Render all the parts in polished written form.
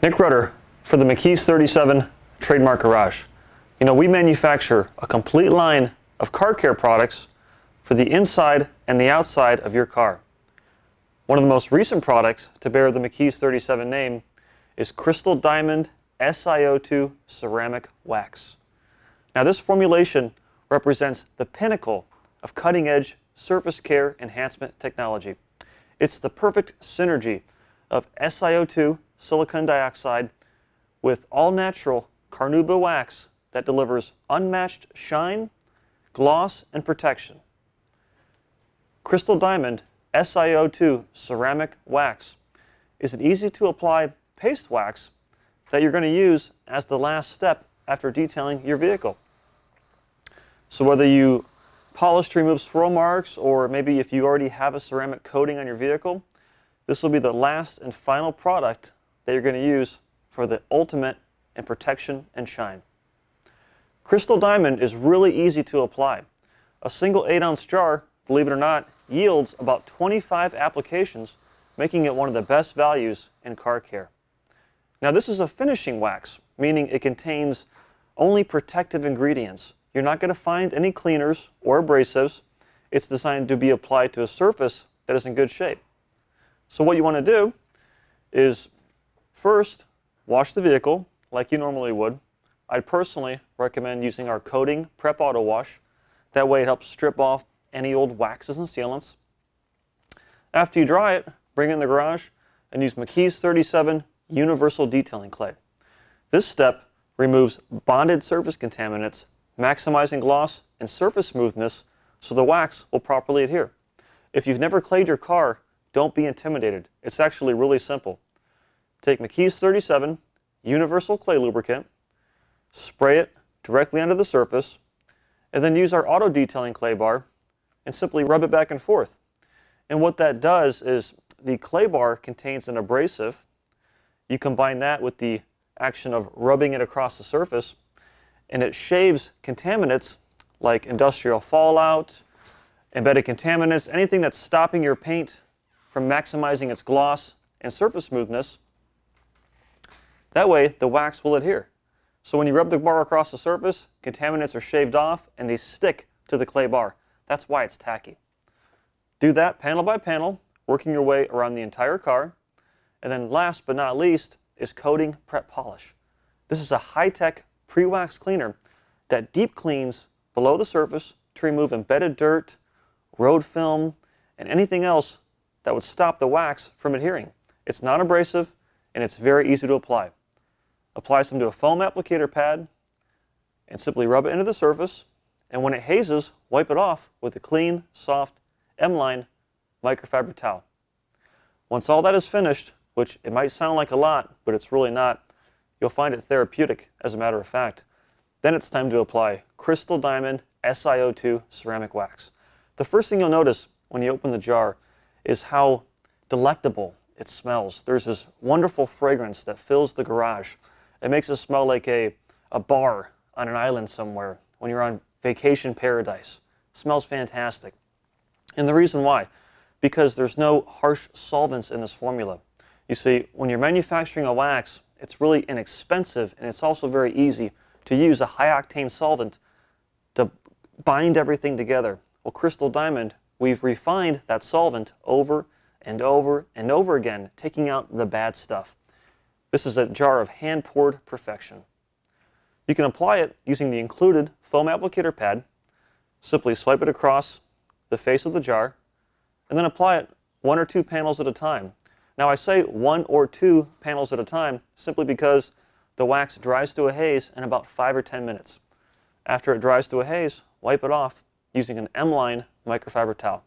Nick Rutter for the McKee's 37 Trademark Garage. You know, we manufacture a complete line of car care products for the inside and the outside of your car. One of the most recent products to bear the McKee's 37 name is Krystal Diamond SiO2 Ceramic Wax. Now, this formulation represents the pinnacle of cutting-edge surface care enhancement technology. It's the perfect synergy of SiO2 silicon dioxide with all-natural carnauba wax that delivers unmatched shine, gloss, and protection. Krystal Diamond SiO2 Ceramic Wax is an easy-to-apply paste wax that you're going to use as the last step after detailing your vehicle. So whether you polish to remove swirl marks, or maybe if you already have a ceramic coating on your vehicle, this will be the last and final product that you're going to use for the ultimate in protection and shine. Krystal Diamond is really easy to apply. A single 8-ounce jar, believe it or not, yields about 25 applications, making it one of the best values in car care. Now, this is a finishing wax, meaning it contains only protective ingredients. You're not going to find any cleaners or abrasives. It's designed to be applied to a surface that is in good shape. So what you want to do is first wash the vehicle like you normally would. I'd personally recommend using our coating prep auto wash. That way it helps strip off any old waxes and sealants. After you dry it, bring it in the garage and use McKee's 37 Universal Detailing Clay. This step removes bonded surface contaminants, maximizing gloss and surface smoothness so the wax will properly adhere. If you've never clayed your car, don't be intimidated. It's actually really simple. Take McKee's 37 Universal Clay Lubricant, spray it directly onto the surface, and then use our auto detailing clay bar and simply rub it back and forth. And what that does is the clay bar contains an abrasive. You combine that with the action of rubbing it across the surface, and it shaves contaminants like industrial fallout, embedded contaminants, anything that's stopping your paint from maximizing its gloss and surface smoothness. That way, the wax will adhere. So when you rub the bar across the surface, contaminants are shaved off and they stick to the clay bar. That's why it's tacky. Do that panel by panel, working your way around the entire car. And then last but not least is coating prep polish. This is a high-tech pre-wax cleaner that deep cleans below the surface to remove embedded dirt, road film, and anything else that would stop the wax from adhering. It's non-abrasive and it's very easy to apply. Apply some to a foam applicator pad and simply rub it into the surface, and when it hazes, wipe it off with a clean, soft M-Line microfiber towel. Once all that is finished, which it might sound like a lot, but it's really not. You'll find it therapeutic, as a matter of fact. Then it's time to apply Krystal Diamond SiO2 Ceramic Wax. The first thing you'll notice when you open the jar is how delectable it smells. There's this wonderful fragrance that fills the garage. It makes it smell like a bar on an island somewhere when you're on vacation paradise. It smells fantastic. And the reason why? Because there's no harsh solvents in this formula. You see, when you're manufacturing a wax, it's really inexpensive, and it's also very easy to use a high-octane solvent to bind everything together. Well, Krystal Diamond, we've refined that solvent over and over and over again, taking out the bad stuff. This is a jar of hand-poured perfection. You can apply it using the included foam applicator pad. Simply swipe it across the face of the jar, and then apply it one or two panels at a time. Now, I say one or two panels at a time simply because the wax dries to a haze in about 5 or 10 minutes. After it dries to a haze, wipe it off using an M-Line microfiber towel.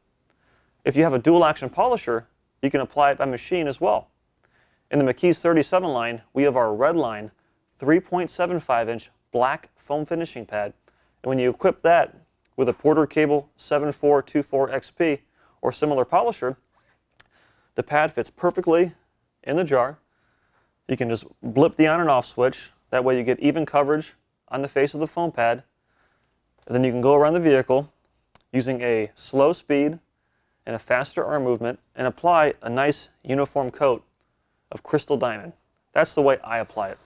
If you have a dual action polisher, you can apply it by machine as well. In the McKee's 37 line, we have our Red Line 3.75-inch black foam finishing pad. And when you equip that with a Porter Cable 7424XP or similar polisher, the pad fits perfectly in the jar. You can just blip the on and off switch. That way you get even coverage on the face of the foam pad. And then you can go around the vehicle using a slow speed and a faster arm movement and apply a nice uniform coat of Krystal Diamond. That's the way I apply it.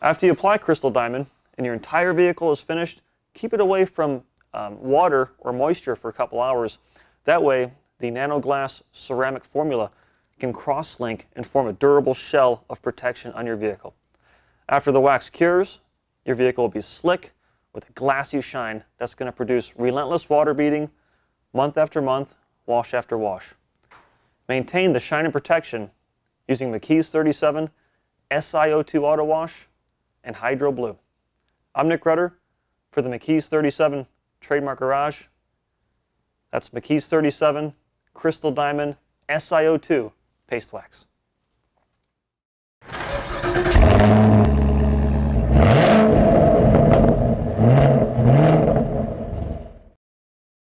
After you apply Krystal Diamond and your entire vehicle is finished, keep it away from water or moisture for a couple hours. That way, the nanoglass ceramic formula can cross-link and form a durable shell of protection on your vehicle. After the wax cures, your vehicle will be slick with a glassy shine that's going to produce relentless water beading month after month, wash after wash. Maintain the shine and protection using McKee's 37 SiO2 Auto Wash and Hydro Blue. I'm Nick Rutter for the McKee's 37 Trademark Garage. That's McKee's 37 Krystal Diamond SiO2 Paste Wax.